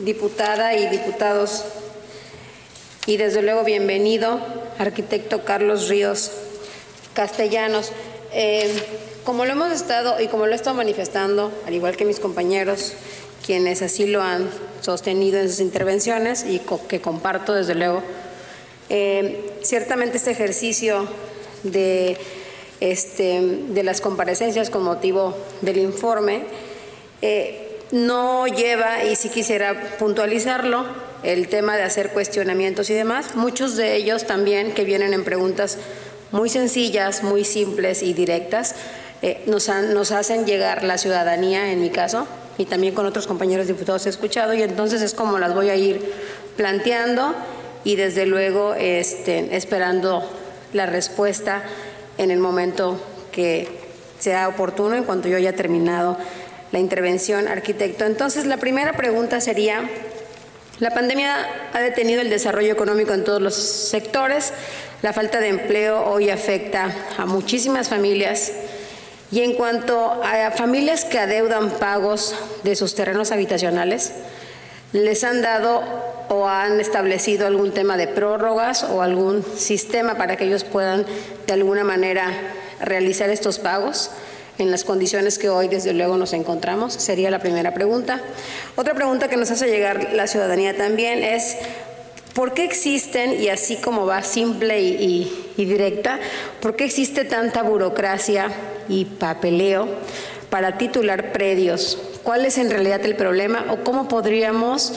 diputada y diputados, y desde luego bienvenido, arquitecto Carlos Ríos Castellanos. Como lo hemos estado y como lo he estado manifestando, al igual que mis compañeros, quienes así lo han sostenido en sus intervenciones y que comparto desde luego, ciertamente este ejercicio de las comparecencias con motivo del informe no lleva, y sí quisiera puntualizarlo, el tema de hacer cuestionamientos y demás, muchos de ellos también que vienen en preguntas muy sencillas, muy simples y directas, nos hacen llegar la ciudadanía, en mi caso, y también con otros compañeros diputados he escuchado, y entonces es como las voy a ir planteando y desde luego esperando la respuesta en el momento que sea oportuno, en cuanto yo haya terminado la intervención, arquitecto. Entonces, la primera pregunta sería: la pandemia ha detenido el desarrollo económico en todos los sectores, la falta de empleo hoy afecta a muchísimas familias, y en cuanto a familias que adeudan pagos de sus terrenos habitacionales, ¿les han dado o han establecido algún tema de prórrogas o algún sistema para que ellos puedan de alguna manera realizar estos pagos en las condiciones que hoy desde luego nos encontramos? Sería la primera pregunta. Otra pregunta que nos hace llegar la ciudadanía también es: ¿por qué existen, y así como va simple y directa, por qué existe tanta burocracia y papeleo para titular predios? ¿Cuál es en realidad el problema o cómo podríamos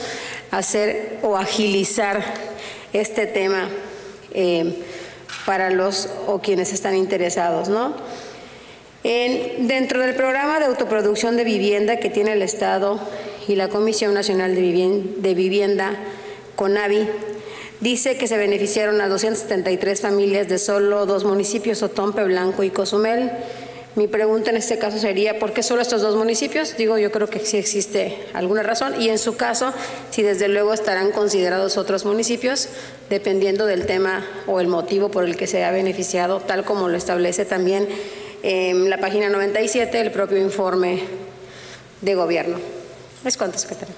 hacer o agilizar este tema para los o quienes están interesados, ¿no? Dentro del programa de autoproducción de vivienda que tiene el Estado y la Comisión Nacional de Vivienda, CONAVI, dice que se beneficiaron a 273 familias de solo dos municipios, Othón P. Blanco y Cozumel. Mi pregunta en este caso sería: ¿por qué solo estos dos municipios? Digo, yo creo que sí existe alguna razón, y en su caso, si desde luego estarán considerados otros municipios, dependiendo del tema o el motivo por el que se ha beneficiado, tal como lo establece también en la página 97, el propio informe de gobierno. ¿Es cuánto, secretario?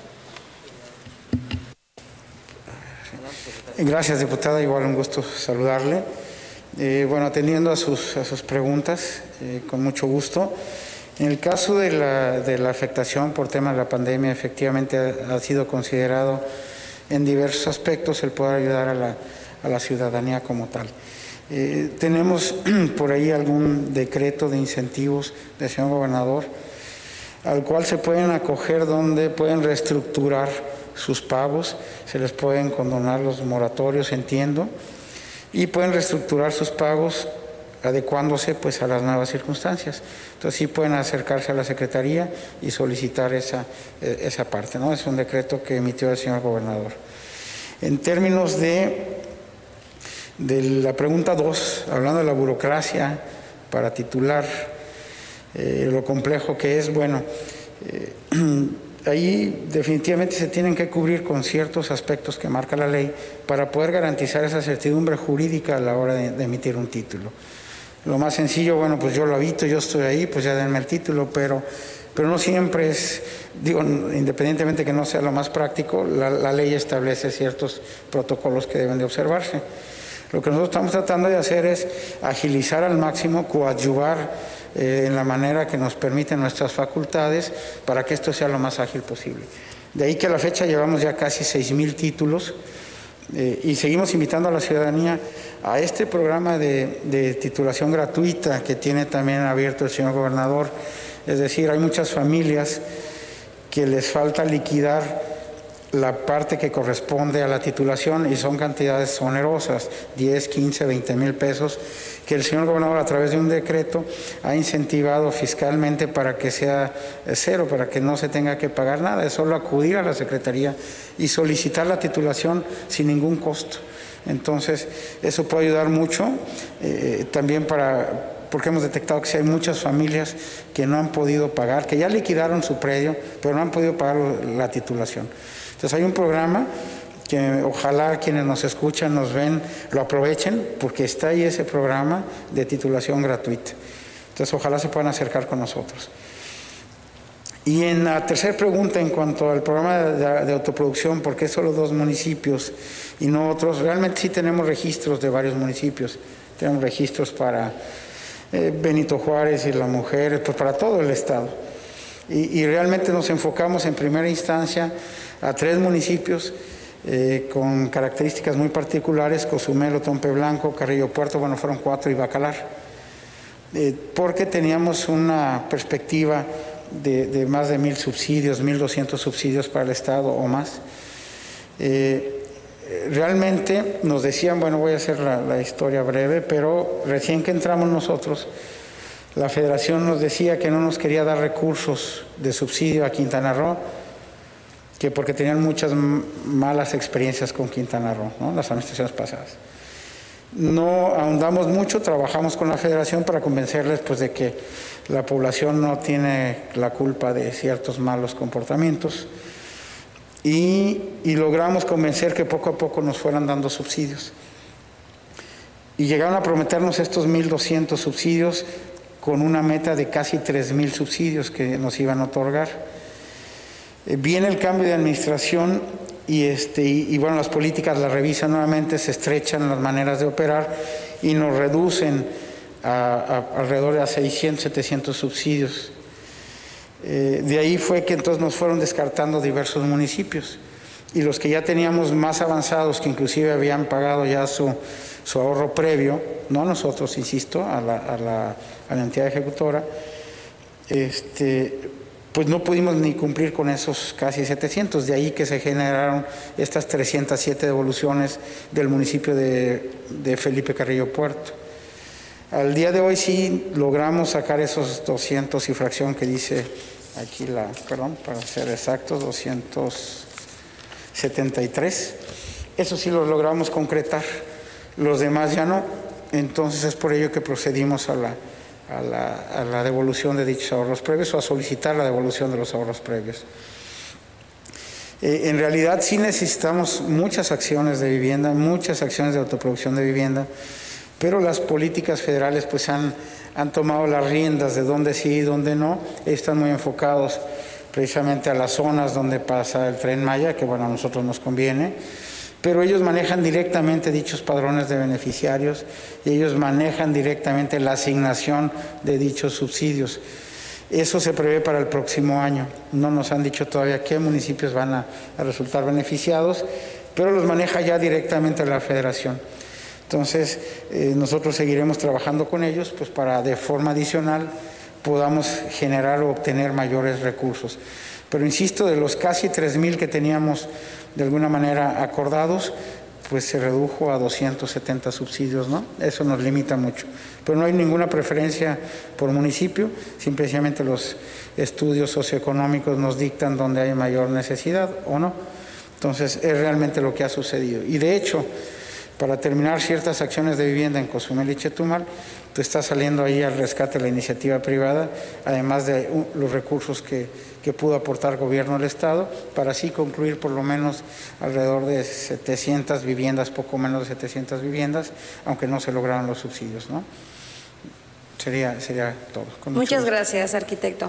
Gracias, diputada. Igual un gusto saludarle. Bueno, atendiendo a sus preguntas, con mucho gusto. En el caso de la afectación por tema de la pandemia, efectivamente ha sido considerado en diversos aspectos el poder ayudar a la ciudadanía como tal. Tenemos por ahí algún decreto de incentivos del señor gobernador al cual se pueden acoger, donde pueden reestructurar sus pagos, se les pueden condonar los moratorios, entiendo, y pueden reestructurar sus pagos adecuándose pues a las nuevas circunstancias. Entonces sí pueden acercarse a la Secretaría y solicitar esa parte, ¿no? Es un decreto que emitió el señor gobernador. En términos de la pregunta 2, hablando de la burocracia para titular, lo complejo que es, bueno, ahí definitivamente se tienen que cubrir con ciertos aspectos que marca la ley para poder garantizar esa certidumbre jurídica a la hora de emitir un título. Lo más sencillo, bueno, pues yo lo habito, yo estoy ahí, pues ya denme el título, pero no siempre es, digo, independientemente que no sea lo más práctico, la ley establece ciertos protocolos que deben de observarse. Lo que nosotros estamos tratando de hacer es agilizar al máximo, coadyuvar en la manera que nos permiten nuestras facultades para que esto sea lo más ágil posible. De ahí que a la fecha llevamos ya casi 6,000 títulos y seguimos invitando a la ciudadanía a este programa de titulación gratuita que tiene también abierto el señor gobernador. Es decir, hay muchas familias que les falta liquidar la parte que corresponde a la titulación y son cantidades onerosas, 10, 15, 20 mil pesos, que el señor gobernador a través de un decreto ha incentivado fiscalmente para que sea cero, para que no se tenga que pagar nada. Es solo acudir a la Secretaría y solicitar la titulación sin ningún costo. Entonces, eso puede ayudar mucho también para... porque hemos detectado que sí hay muchas familias que no han podido pagar, que ya liquidaron su predio, pero no han podido pagar la titulación. Entonces hay un programa que ojalá quienes nos escuchan, nos ven, lo aprovechen, porque está ahí ese programa de titulación gratuita. Entonces ojalá se puedan acercar con nosotros. Y en la tercera pregunta, en cuanto al programa de autoproducción, ¿por qué solo dos municipios y no otros? Realmente sí tenemos registros de varios municipios. Tenemos registros para Benito Juárez y La Mujer, pues para todo el estado. Y realmente nos enfocamos en primera instancia a tres municipios con características muy particulares: Cozumel, Othón P. Blanco, Carrillo Puerto, bueno, fueron 4, y Bacalar. Porque teníamos una perspectiva de más de 1000 subsidios, 1200 subsidios para el estado o más. Realmente nos decían, bueno, voy a hacer la historia breve, pero recién que entramos nosotros, la Federación nos decía que no nos quería dar recursos de subsidio a Quintana Roo, que porque tenían muchas malas experiencias con Quintana Roo, ¿no?, las administraciones pasadas. No ahondamos mucho, trabajamos con la Federación para convencerles, pues, de que la población no tiene la culpa de ciertos malos comportamientos. Y logramos convencer que poco a poco nos fueran dando subsidios. Y llegaron a prometernos estos 1200 subsidios con una meta de casi 3000 subsidios que nos iban a otorgar. Viene el cambio de administración y bueno, las políticas las revisan nuevamente, se estrechan las maneras de operar y nos reducen a alrededor de 600, 700 subsidios. De ahí fue que entonces nos fueron descartando diversos municipios, y los que ya teníamos más avanzados, que inclusive habían pagado ya su ahorro previo, no a nosotros, insisto, a la entidad ejecutora, pues no pudimos ni cumplir con esos casi 700, de ahí que se generaron estas 307 devoluciones del municipio de Felipe Carrillo Puerto. Al día de hoy sí logramos sacar esos 200 y fracción que dice aquí perdón, para ser exactos, 273. Eso sí los logramos concretar, los demás ya no. Entonces es por ello que procedimos a la devolución de dichos ahorros previos, o a solicitar la devolución de los ahorros previos. En realidad sí necesitamos muchas acciones de vivienda, muchas acciones de autoproducción de vivienda, pero las políticas federales pues han tomado las riendas de dónde sí y dónde no. Están muy enfocados precisamente a las zonas donde pasa el Tren Maya, que bueno, a nosotros nos conviene, pero ellos manejan directamente dichos padrones de beneficiarios y ellos manejan directamente la asignación de dichos subsidios. Eso se prevé para el próximo año. No nos han dicho todavía qué municipios van a resultar beneficiados, pero los maneja ya directamente la Federación. Entonces, nosotros seguiremos trabajando con ellos, pues, para de forma adicional podamos generar o obtener mayores recursos. Pero insisto, de los casi 3000 que teníamos de alguna manera acordados, pues se redujo a 270 subsidios, ¿no? Eso nos limita mucho. Pero no hay ninguna preferencia por municipio, simplemente los estudios socioeconómicos nos dictan dónde hay mayor necesidad o no. Entonces, es realmente lo que ha sucedido. Y de hecho, para terminar ciertas acciones de vivienda en Cozumel y Chetumal, pues está saliendo ahí al rescate de la iniciativa privada, además de los recursos que pudo aportar el gobierno del estado, para así concluir por lo menos alrededor de 700 viviendas, poco menos de 700 viviendas, aunque no se lograron los subsidios, ¿no? Sería todo. Muchas gracias, arquitecto.